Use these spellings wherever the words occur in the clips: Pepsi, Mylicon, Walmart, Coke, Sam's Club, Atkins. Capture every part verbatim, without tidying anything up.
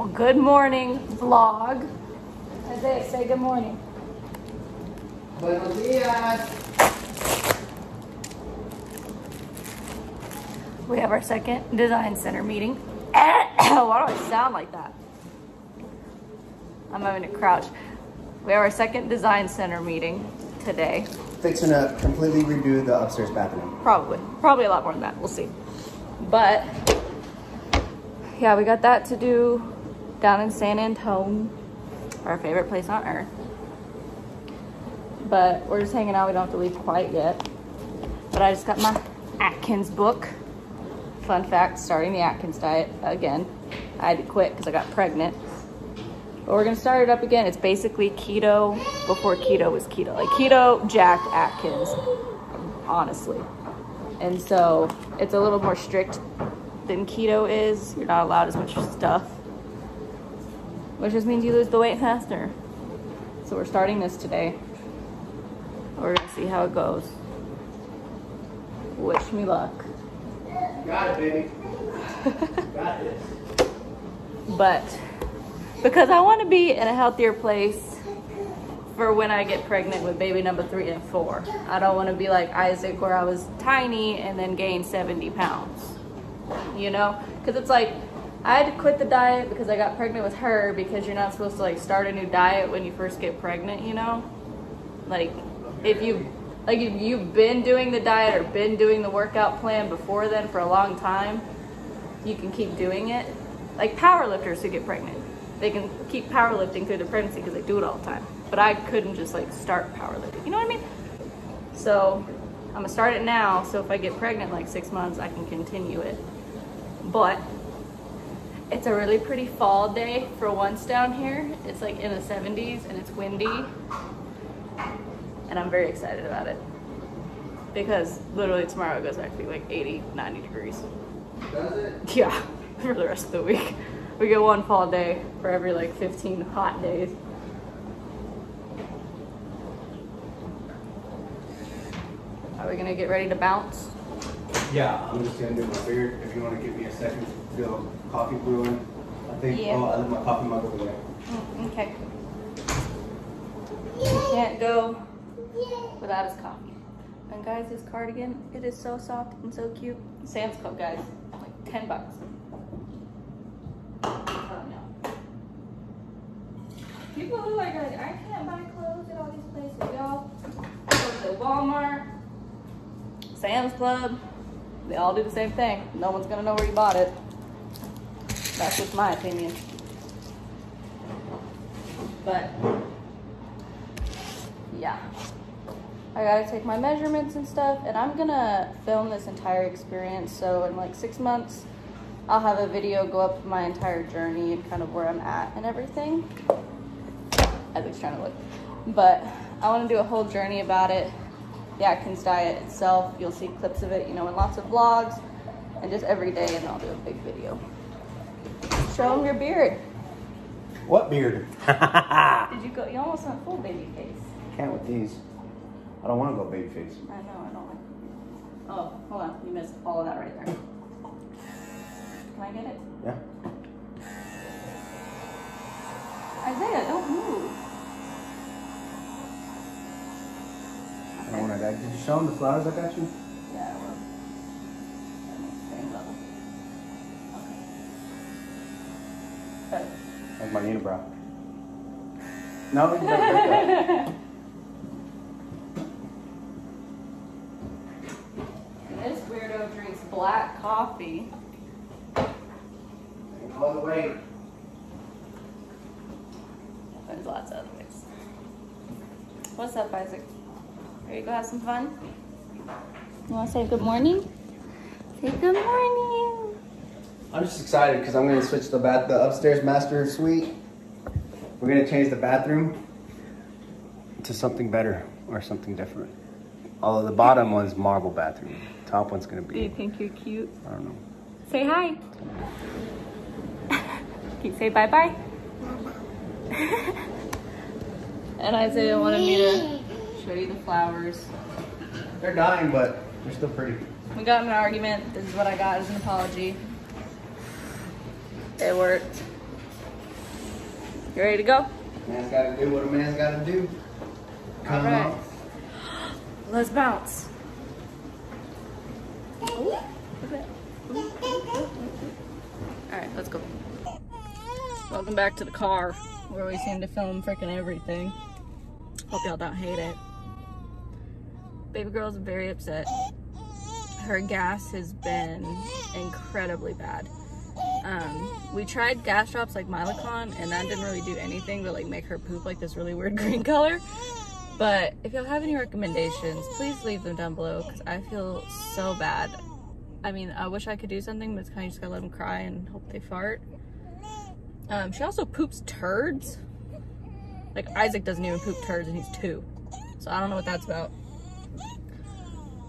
Well, good morning, vlog. Isaiah, say good morning. Buenos días. We have our second design center meeting. Why do I sound like that? I'm having to crouch. We have our second design center meeting today. Fixing up, completely redo the upstairs bathroom. Probably, probably a lot more than that. We'll see. But yeah, we got that to do down in San Antone, our favorite place on earth. But we're just hanging out. We don't have to leave quite yet. But I just got my Atkins book. Fun fact, starting the Atkins diet again. I had to quit because I got pregnant. But we're gonna start it up again. It's basically keto before keto was keto. Like keto jacked Atkins, honestly. And so it's a little more strict than keto is. You're not allowed as much stuff, which just means you lose the weight faster. So we're starting this today. We're gonna see how it goes. Wish me luck. Got it, baby. Got this. But because I want to be in a healthier place for when I get pregnant with baby number three and four. I don't want to be like Isaac where I was tiny and then gained seventy pounds, you know? Because it's like, I had to quit the diet because I got pregnant with her, because you're not supposed to like start a new diet when you first get pregnant, you know? Like if you, like if you've been doing the diet or been doing the workout plan before then for a long time, you can keep doing it. Like power lifters who get pregnant, they can keep powerlifting through the pregnancy because they do it all the time. But I couldn't just like start powerlifting, you know what I mean? So I'm gonna start it now, so if I get pregnant like six months, I can continue it. But it's a really pretty fall day for once down here. It's like in the seventies and it's windy. And I'm very excited about it because literally tomorrow it goes back to like eighty, ninety degrees. Does it? Yeah, for the rest of the week. We get one fall day for every like fifteen hot days. Are we gonna get ready to bounce? Yeah, I'm just gonna do my beer. If you wanna give me a second to feel coffee brewing. I think, yeah. Oh, I left my coffee mug over there. Oh, okay. He can't go without his coffee. And guys, his cardigan, it is so soft and so cute. Sam's Club, guys, like ten bucks. People who like, like, I can't buy clothes at all these places, y'all. Go to Walmart, Sam's Club, they all do the same thing. No one's gonna know where you bought it. That's just my opinion. But, yeah. I gotta take my measurements and stuff, and I'm gonna film this entire experience, so in like six months, I'll have a video go up my entire journey and kind of where I'm at and everything. Isaac's trying to look, but I want to do a whole journey about it. The Atkins diet itself, you'll see clips of it, you know, in lots of vlogs and just every day, and I'll do a big video. Show them your beard. What beard? Did you go? You almost went full baby face. Can't with these. I don't want to go baby face. I know. I don't like. Oh, hold on. You missed all of that right there. Can I get it? Yeah. Isaiah, don't move. I don't want to die. Did you show him the flowers I got you? Yeah, I will. Same level. Okay. Better. Like my unibrow. No, you don't. This weirdo drinks black coffee. All the way. There's lots of other ways. What's up, Isaac? Ready to go have some fun? You want to say good morning? Say good morning. I'm just excited because I'm going to switch the bath, the upstairs master suite. We're going to change the bathroom to something better or something different. Although the bottom one's marble bathroom. The top one's going to be... Do you think you're cute? I don't know. Say hi. Can you say bye-bye? And Isaiah wanted me to show you the flowers. They're dying, but they're still pretty. We got in an argument. This is what I got as an apology. It worked. You ready to go? Man's gotta do what a man's gotta do. Come All right. on. Let's bounce. Ooh. Alright, let's go. Welcome back to the car where we seem to film freaking everything. Hope y'all don't hate it. Baby girl's very upset. Her gas has been incredibly bad. Um, we tried gas drops like Mylicon and that didn't really do anything but like make her poop like this really weird green color. But if y'all have any recommendations, please leave them down below because I feel so bad. I mean, I wish I could do something, but it's kind of just gotta let them cry and hope they fart. Um, she also poops turds. Like, Isaac doesn't even poop turds and he's two. So I don't know what that's about.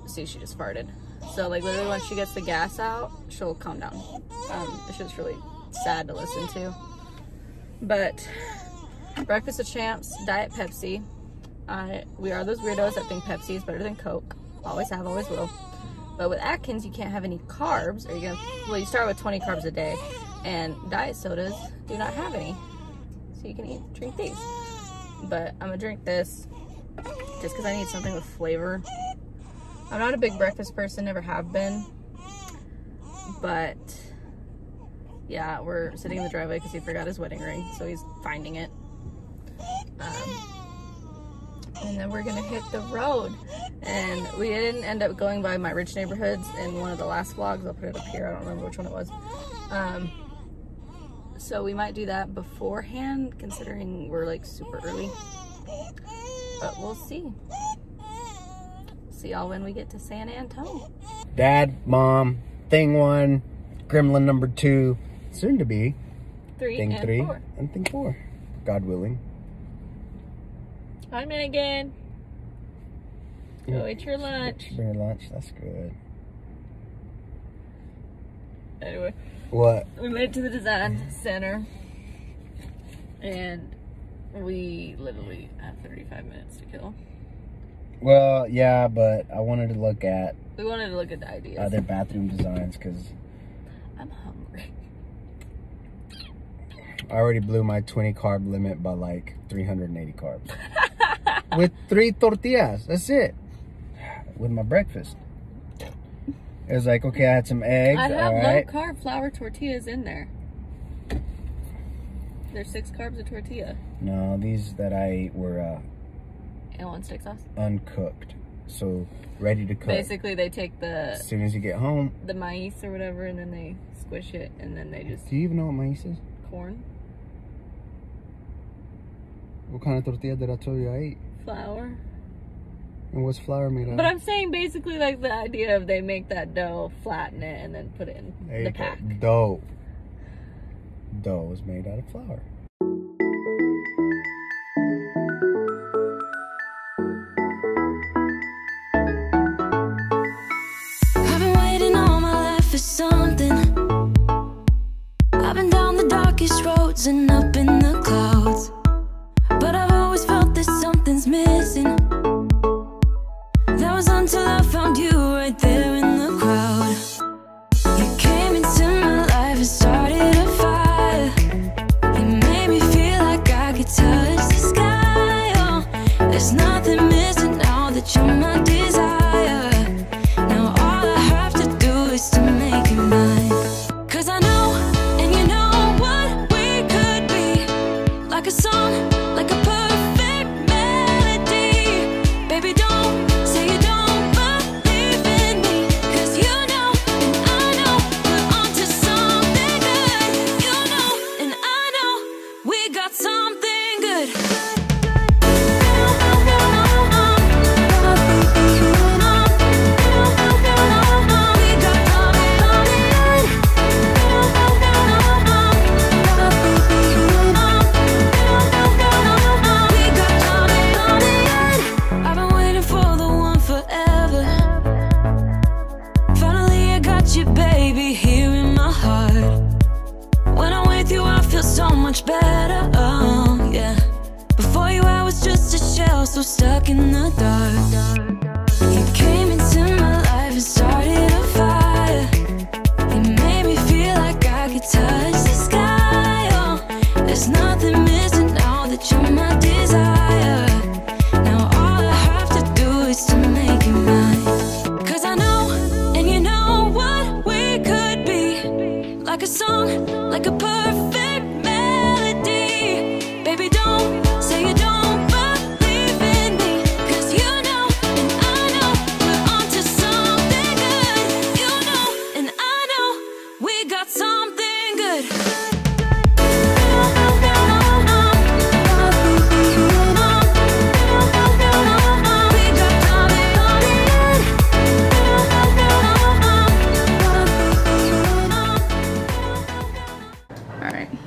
See, she just farted. So, like, literally once she gets the gas out, she'll calm down. Um, it's just really sad to listen to. But, Breakfast of Champs, Diet Pepsi. I, we are those weirdos that think Pepsi is better than Coke. Always have, always will. But with Atkins, you can't have any carbs, or you're gonna, well, you start with twenty carbs a day, and diet sodas do not have any. So you can eat, drink these. But I'm gonna drink this, just cause I need something with flavor. I'm not a big breakfast person, never have been. But yeah, we're sitting in the driveway cause he forgot his wedding ring, so he's finding it. Um, And then we're gonna hit the road. And we didn't end up going by my rich neighborhoods in one of the last vlogs. I'll put it up here, I don't remember which one it was. Um, so we might do that beforehand, considering we're like super early. But we'll see. See y'all when we get to San Antonio. Dad, Mom, thing one, gremlin number two, soon to be three thing and three four. and thing four, God willing. Hi, Megan. Go yeah. eat your lunch. Eat your lunch, that's good. Anyway. What? We made it to the design center. And we literally have thirty-five minutes to kill. Well, yeah, but I wanted to look at... We wanted to look at the ideas. Uh, their bathroom designs, because... I'm hungry. I already blew my twenty carb limit by like three hundred eighty carbs. With three tortillas, that's it. With my breakfast. It was like, okay, I had some eggs, I have right. low carb flour tortillas in there. There's six carbs a tortilla. No, these that I ate were uh, and one steak sauce? Uncooked, so ready to cook. Basically, they take the... As soon as you get home. The maíz or whatever, and then they squish it, and then they just... Do you even know what maíz is? Corn. What kind of tortilla did I tell you I ate? Flour. And what's flour made out of? But I'm saying basically like the idea of they make that dough, flatten it, and then put it in there the pack. Go. Dough. Dough is made out of flour. I've been waiting all my life for something. I've been down the darkest roads and up in the clouds. But I've always felt that something's missing. That was until I found you right there in the crowd. You came into my life and started a fire. You made me feel like I could touch the sky. Oh, there's nothing missing now that you're my desire. Now all I have to do is to make you mine. Cause I know, and you know what we could be. Like a song. So stuck in the dark. You came into my life and started a fire. You made me feel like I could touch the sky. Oh, there's nothing missing.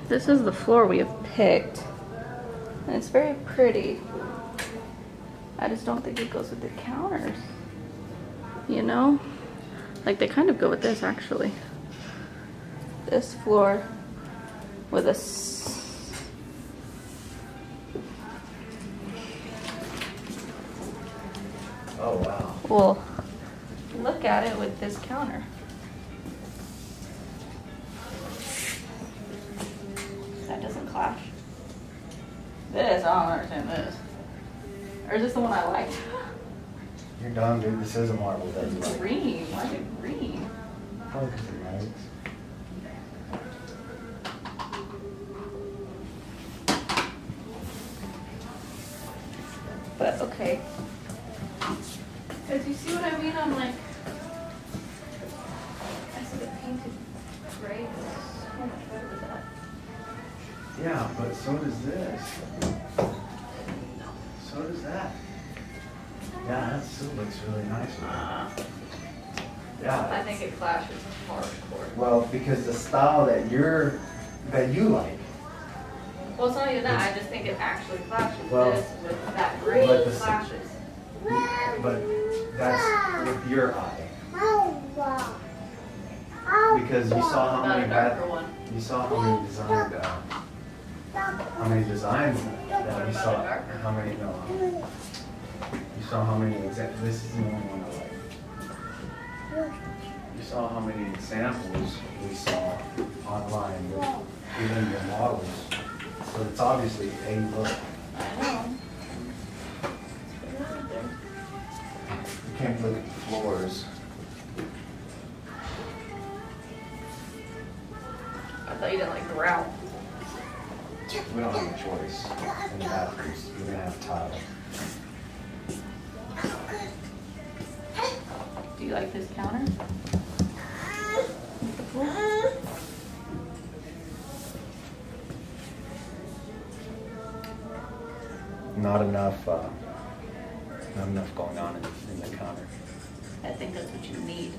This is the floor we have picked, and it's very pretty. I just don't think it goes with the counters, you know? Like, they kind of go with this, actually. This floor with a s Oh, wow. Well, look at it with this counter. Clash. This, I don't understand this. Or is this the one I like? You're dumb, dude. This is a marble that you like. Green. Why is it green? Probably because it likes. But, okay. Because you see what I mean? I'm like... I see the painted gray. It's so much better than that. Yeah, but so does this. So does that. Yeah, that still looks really nice. Yeah. I think it clashes hardcore. Well, because the style that you're, that you like. Well, it's not even that. I just think it actually clashes. Well, this with that green clashes. But that's with your eye. Because you saw how many bad, you saw how many designs there are. How many designs that we saw? How many? No. You saw how many examples. This is the only one I like. You saw how many examples we saw online with even the models. So it's obviously a look. I know. You can't look at the floors. I thought you didn't like the route. We don't have a choice in the bathrooms. You're gonna have tile. Do you like this counter? With the floor? Not enough. Uh, not enough going on in, in the counter. I think that's what you need.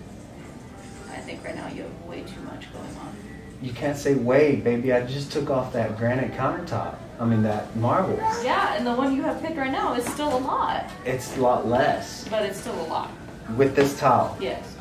I think right now you have way too much going on. You can't say way, baby. I just took off that granite countertop. I mean, that marble. Yeah, and the one you have picked right now is still a lot. It's a lot less. But it's still a lot. With this tile. Yes.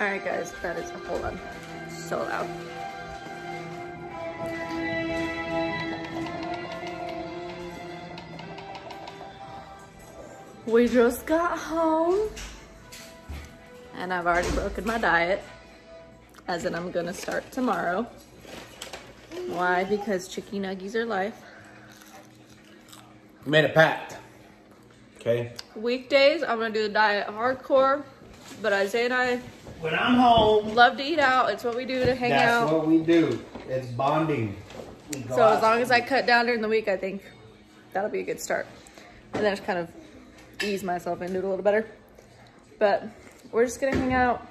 Alright guys, that is, hold on, so loud. We just got home, and I've already broken my diet, as in I'm gonna start tomorrow. Why? Because chicky nuggies are life. We made a pact. Okay. Weekdays, I'm gonna do the diet hardcore, but Isaiah and I, when I'm home, love to eat out. It's what we do to hang that's out. That's what we do. It's bonding. We go so out. As long as I cut down during the week, I think that'll be a good start. And then just kind of ease myself into it a little better. But we're just gonna hang out.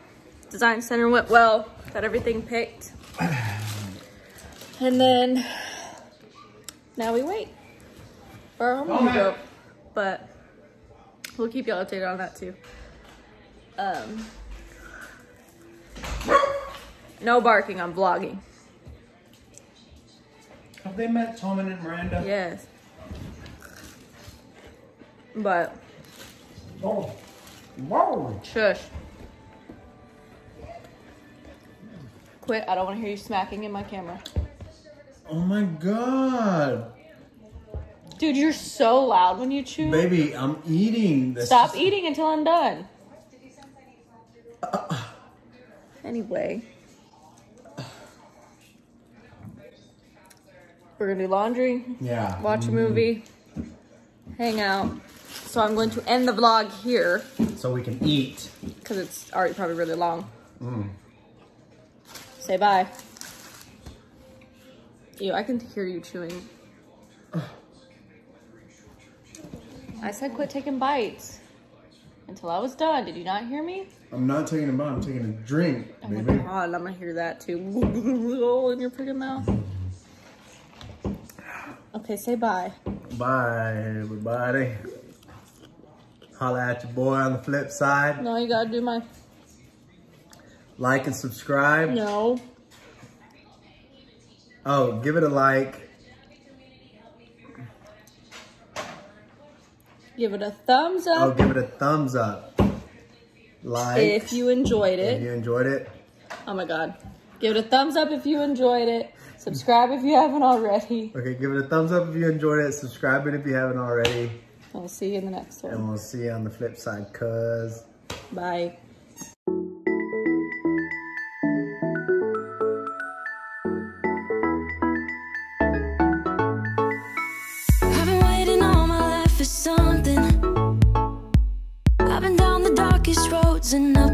Design center went well. Got everything picked. And then now we wait for our home to go. But we'll keep y'all updated on that too. Um, no barking, I'm vlogging. Have they met Tom and Miranda? Yes. But. Oh. Whoa. Shush. Quit, I don't want to hear you smacking in my camera. Oh my God. Dude, you're so loud when you chew. Baby, I'm eating. This Stop is... eating until I'm done. Uh, anyway. Uh, We're going to do laundry. Yeah. Watch a movie. Hang out. So I'm going to end the vlog here. So we can eat. Because it's already probably really long. Mm. Say bye. Ew, I can hear you chewing. I said quit taking bites until I was done. Did you not hear me? I'm not taking a bite. I'm taking a drink, oh baby. Oh, my God. I'm going to hear that, too. In your freaking mouth. Okay, say bye. Bye, everybody. Holla at your boy on the flip side. No, you got to do my... Like and subscribe. No. Oh, give it a like. Give it a thumbs up. Oh, give it a thumbs up. Like. If you enjoyed it. If you enjoyed it. Oh my God. Give it a thumbs up if you enjoyed it. Subscribe if you haven't already. Okay, give it a thumbs up if you enjoyed it. Subscribe it if you haven't already. We'll see you in the next one. And we'll see you on the flip side, cuz. Bye. Something I've been down the darkest roads and up